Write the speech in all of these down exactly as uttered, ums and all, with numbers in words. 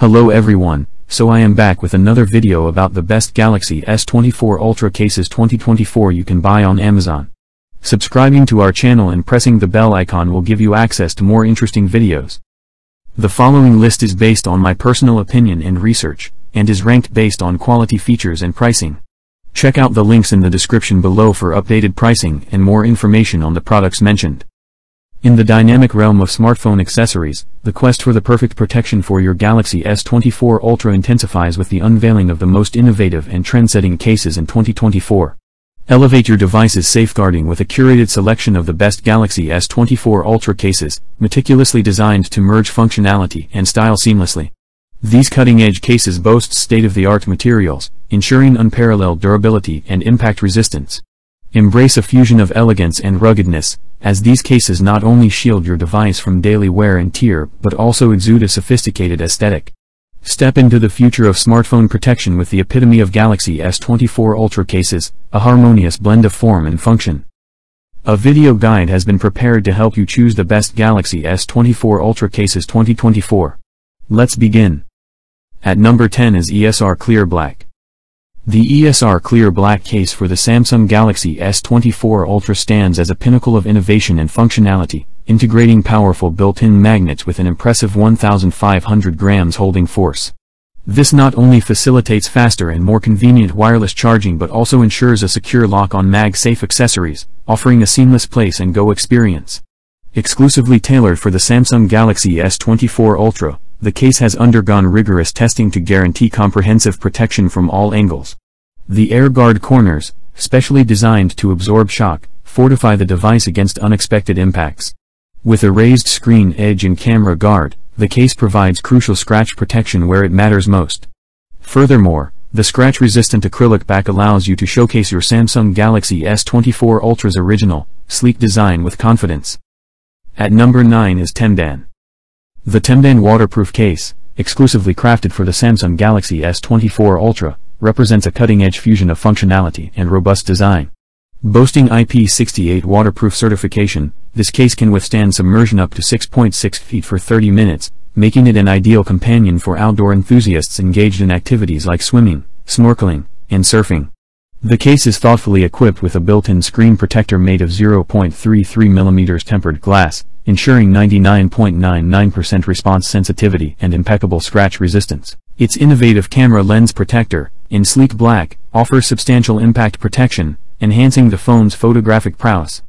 Hello everyone, so I am back with another video about the best Galaxy S twenty-four Ultra cases twenty twenty-four you can buy on Amazon. Subscribing to our channel and pressing the bell icon will give you access to more interesting videos. The following list is based on my personal opinion and research, and is ranked based on quality, features and pricing. Check out the links in the description below for updated pricing and more information on the products mentioned. In the dynamic realm of smartphone accessories, the quest for the perfect protection for your Galaxy S twenty-four Ultra intensifies with the unveiling of the most innovative and trend-setting cases in twenty twenty-four. Elevate your device's safeguarding with a curated selection of the best Galaxy S twenty-four Ultra cases, meticulously designed to merge functionality and style seamlessly. These cutting-edge cases boast state-of-the-art materials, ensuring unparalleled durability and impact resistance. Embrace a fusion of elegance and ruggedness, as these cases not only shield your device from daily wear and tear but also exude a sophisticated aesthetic. Step into the future of smartphone protection with the epitome of Galaxy S twenty-four Ultra cases, a harmonious blend of form and function. A video guide has been prepared to help you choose the best Galaxy S twenty-four Ultra cases twenty twenty-four. Let's begin. At number ten is E S R Clear Black. The E S R Clear Black case for the Samsung Galaxy S twenty-four Ultra stands as a pinnacle of innovation and functionality, integrating powerful built-in magnets with an impressive one thousand five hundred grams holding force. This not only facilitates faster and more convenient wireless charging but also ensures a secure lock on MagSafe accessories, offering a seamless place-and-go experience. Exclusively tailored for the Samsung Galaxy S twenty-four Ultra, the case has undergone rigorous testing to guarantee comprehensive protection from all angles. The air guard corners, specially designed to absorb shock, fortify the device against unexpected impacts. With a raised screen edge and camera guard, the case provides crucial scratch protection where it matters most. Furthermore, the scratch-resistant acrylic back allows you to showcase your Samsung Galaxy S twenty-four Ultra's original, sleek design with confidence. At number nine is Temdan. The Temdan waterproof case, exclusively crafted for the Samsung Galaxy S twenty-four Ultra, represents a cutting-edge fusion of functionality and robust design. Boasting I P sixty-eight waterproof certification, this case can withstand submersion up to six point six feet for thirty minutes, making it an ideal companion for outdoor enthusiasts engaged in activities like swimming, snorkeling, and surfing. The case is thoughtfully equipped with a built-in screen protector made of zero point three three millimeter tempered glass, ensuring ninety-nine point nine nine percent response sensitivity and impeccable scratch resistance. Its innovative camera lens protector, in sleek black, offers substantial impact protection, enhancing the phone's photographic prowess.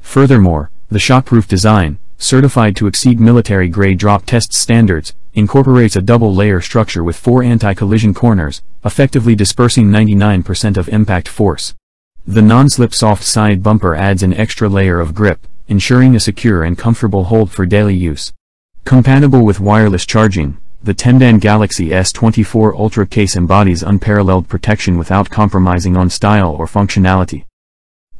Furthermore, the shockproof design, certified to exceed military-grade drop test standards, incorporates a double-layer structure with four anti-collision corners, effectively dispersing ninety-nine percent of impact force. The non-slip soft side bumper adds an extra layer of grip, ensuring a secure and comfortable hold for daily use. Compatible with wireless charging, the Temdan Galaxy S twenty-four Ultra case embodies unparalleled protection without compromising on style or functionality.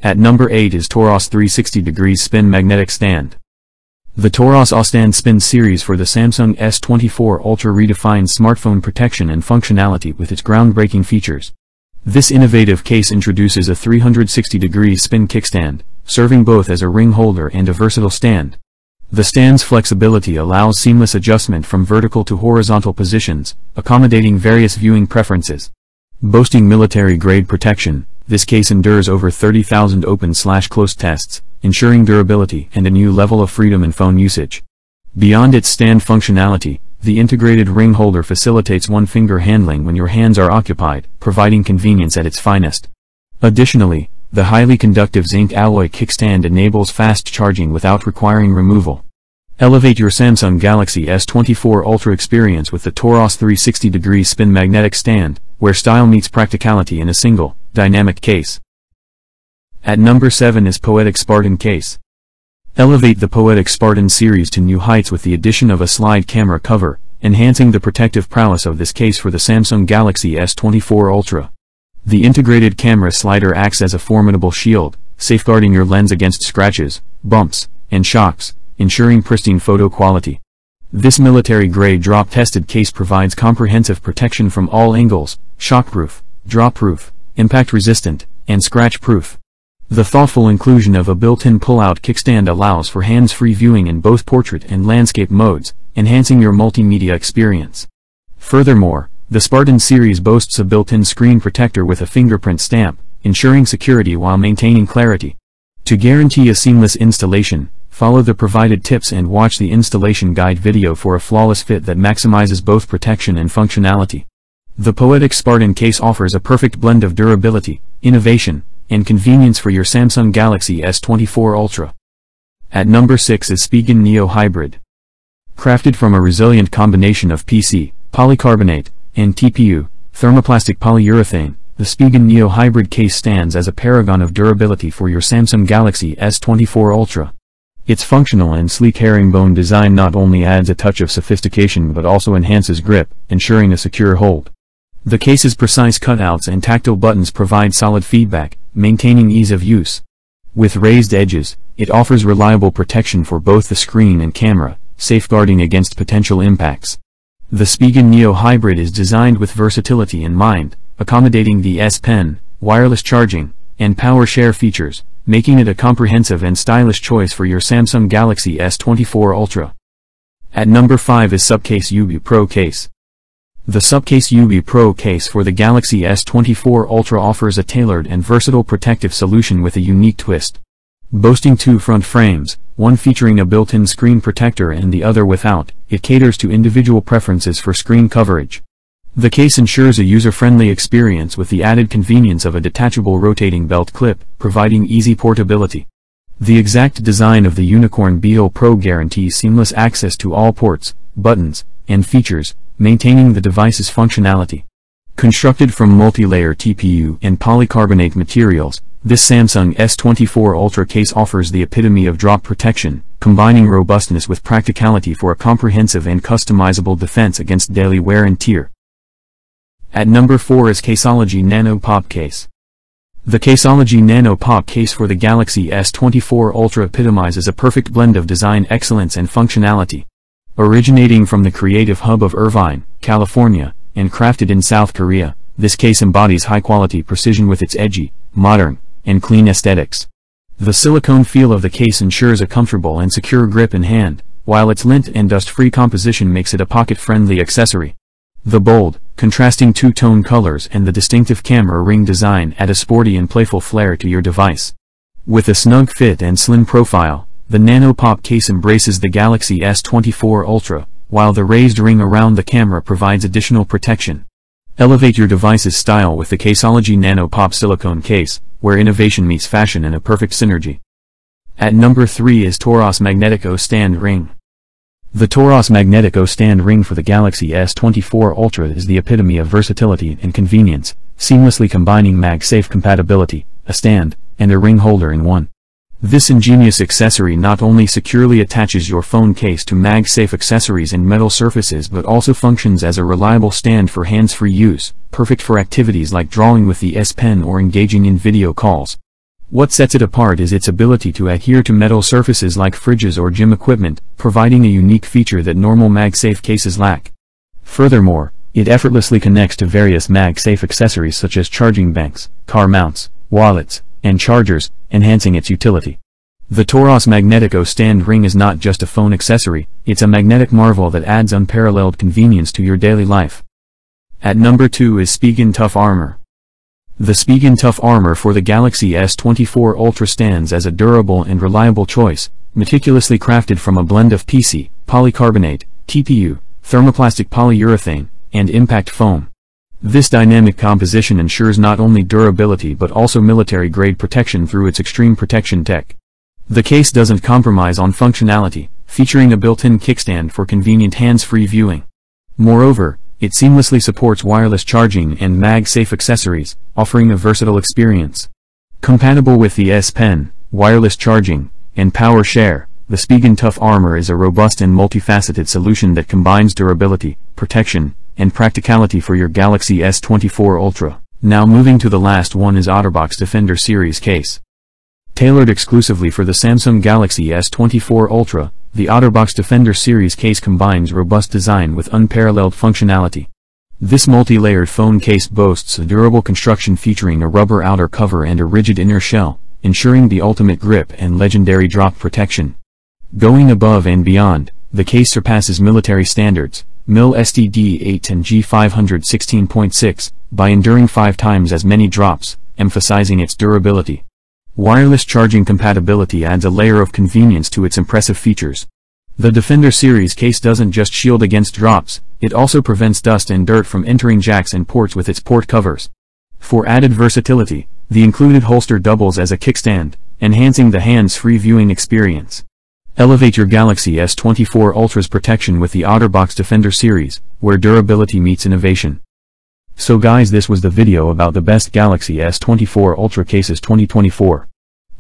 At number eight is TORRAS three sixty degree Spin Magnetic Stand. The TORRAS All-Stand Spin series for the Samsung S twenty-four Ultra redefines smartphone protection and functionality with its groundbreaking features. This innovative case introduces a three hundred sixty degree spin kickstand, serving both as a ring holder and a versatile stand. The stand's flexibility allows seamless adjustment from vertical to horizontal positions, accommodating various viewing preferences. Boasting military-grade protection, this case endures over thirty thousand open-slash-close tests, ensuring durability and a new level of freedom in phone usage. Beyond its stand functionality, the integrated ring holder facilitates one-finger handling when your hands are occupied, providing convenience at its finest. Additionally, the highly conductive zinc alloy kickstand enables fast charging without requiring removal. Elevate your Samsung Galaxy S twenty-four Ultra experience with the TORRAS three sixty degree Spin Magnetic Stand, where style meets practicality in a single, dynamic case. At number seven is Poetic Spartan Case. Elevate the Poetic Spartan series to new heights with the addition of a slide camera cover, enhancing the protective prowess of this case for the Samsung Galaxy S twenty-four Ultra. The integrated camera slider acts as a formidable shield, safeguarding your lens against scratches, bumps, and shocks, ensuring pristine photo quality. This military-grade drop-tested case provides comprehensive protection from all angles, shockproof, drop-proof, impact-resistant, and scratch-proof. The thoughtful inclusion of a built-in pull-out kickstand allows for hands-free viewing in both portrait and landscape modes, enhancing your multimedia experience. Furthermore, the Spartan series boasts a built-in screen protector with a fingerprint stamp, ensuring security while maintaining clarity. To guarantee a seamless installation, follow the provided tips and watch the installation guide video for a flawless fit that maximizes both protection and functionality. The Poetic Spartan case offers a perfect blend of durability, innovation, and convenience for your Samsung Galaxy S twenty-four Ultra. At number six is Spigen Neo Hybrid. Crafted from a resilient combination of P C, polycarbonate, and T P U, thermoplastic polyurethane, the Spigen Neo Hybrid case stands as a paragon of durability for your Samsung Galaxy S twenty-four Ultra. Its functional and sleek herringbone design not only adds a touch of sophistication but also enhances grip, ensuring a secure hold. The case's precise cutouts and tactile buttons provide solid feedback, maintaining ease of use. With raised edges, it offers reliable protection for both the screen and camera, safeguarding against potential impacts. The Spigen Neo Hybrid is designed with versatility in mind, accommodating the S Pen, wireless charging, and power share features, making it a comprehensive and stylish choice for your Samsung Galaxy S twenty-four Ultra. At number five is SUPCASE U B Pro Case. The SUPCASE U B Pro case for the Galaxy S twenty-four Ultra offers a tailored and versatile protective solution with a unique twist. Boasting two front frames, one featuring a built-in screen protector and the other without, it caters to individual preferences for screen coverage. The case ensures a user-friendly experience with the added convenience of a detachable rotating belt clip, providing easy portability. The exact design of the Unicorn Beetle Pro guarantees seamless access to all ports, buttons, and features, maintaining the device's functionality. Constructed from multi-layer T P U and polycarbonate materials, this Samsung S twenty-four Ultra case offers the epitome of drop protection, combining robustness with practicality for a comprehensive and customizable defense against daily wear and tear. At number four is Caseology Nano Pop Case. The Caseology Nano Pop case for the Galaxy S twenty-four Ultra epitomizes a perfect blend of design excellence and functionality. Originating from the creative hub of Irvine, California, and crafted in South Korea, this case embodies high-quality precision with its edgy, modern, and clean aesthetics. The silicone feel of the case ensures a comfortable and secure grip in hand, while its lint and dust-free composition makes it a pocket-friendly accessory. The bold, contrasting two-tone colors and the distinctive camera ring design add a sporty and playful flair to your device. With a snug fit and slim profile, the Nano Pop case embraces the Galaxy S twenty-four Ultra, while the raised ring around the camera provides additional protection. Elevate your device's style with the Caseology Nano Pop silicone case, where innovation meets fashion in a perfect synergy. At number three is TORRAS Magnetic O-Stand Ring. The TORRAS Magnetic O-Stand Ring for the Galaxy S twenty-four Ultra is the epitome of versatility and convenience, seamlessly combining MagSafe compatibility, a stand, and a ring holder in one. This ingenious accessory not only securely attaches your phone case to MagSafe accessories and metal surfaces but also functions as a reliable stand for hands-free use, perfect for activities like drawing with the S Pen or engaging in video calls. What sets it apart is its ability to adhere to metal surfaces like fridges or gym equipment, providing a unique feature that normal MagSafe cases lack. Furthermore, it effortlessly connects to various MagSafe accessories such as charging banks, car mounts, wallets, and chargers, enhancing its utility. The TORRAS Magnetic O-Stand Ring is not just a phone accessory, it's a magnetic marvel that adds unparalleled convenience to your daily life. At number two is Spigen Tough Armor. The Spigen Tough Armor for the Galaxy S twenty-four Ultra stands as a durable and reliable choice, meticulously crafted from a blend of P C, polycarbonate, T P U, thermoplastic polyurethane, and impact foam. This dynamic composition ensures not only durability but also military-grade protection through its extreme protection tech. The case doesn't compromise on functionality, featuring a built-in kickstand for convenient hands-free viewing. Moreover, it seamlessly supports wireless charging and MagSafe accessories, offering a versatile experience. Compatible with the S Pen, wireless charging, and power share, the Spigen Tough Armor is a robust and multifaceted solution that combines durability, protection, and practicality for your Galaxy S twenty-four Ultra. Now moving to the last one is OtterBox Defender Series Case. Tailored exclusively for the Samsung Galaxy S twenty-four Ultra, the OtterBox Defender Series case combines robust design with unparalleled functionality. This multi-layered phone case boasts a durable construction featuring a rubber outer cover and a rigid inner shell, ensuring the ultimate grip and legendary drop protection. Going above and beyond, the case surpasses military standards, M I L S T D eight ten G five sixteen point six, by enduring five times as many drops, emphasizing its durability. Wireless charging compatibility adds a layer of convenience to its impressive features. The Defender series case doesn't just shield against drops, it also prevents dust and dirt from entering jacks and ports with its port covers. For added versatility, the included holster doubles as a kickstand, enhancing the hands-free viewing experience. Elevate your Galaxy S twenty-four Ultra's protection with the OtterBox Defender series, where durability meets innovation. So guys, this was the video about the best Galaxy S twenty-four Ultra cases twenty twenty-four.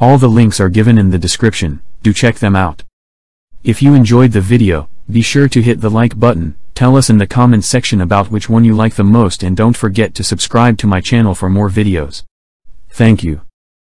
All the links are given in the description, do check them out. If you enjoyed the video, be sure to hit the like button, tell us in the comments section about which one you like the most, and don't forget to subscribe to my channel for more videos. Thank you.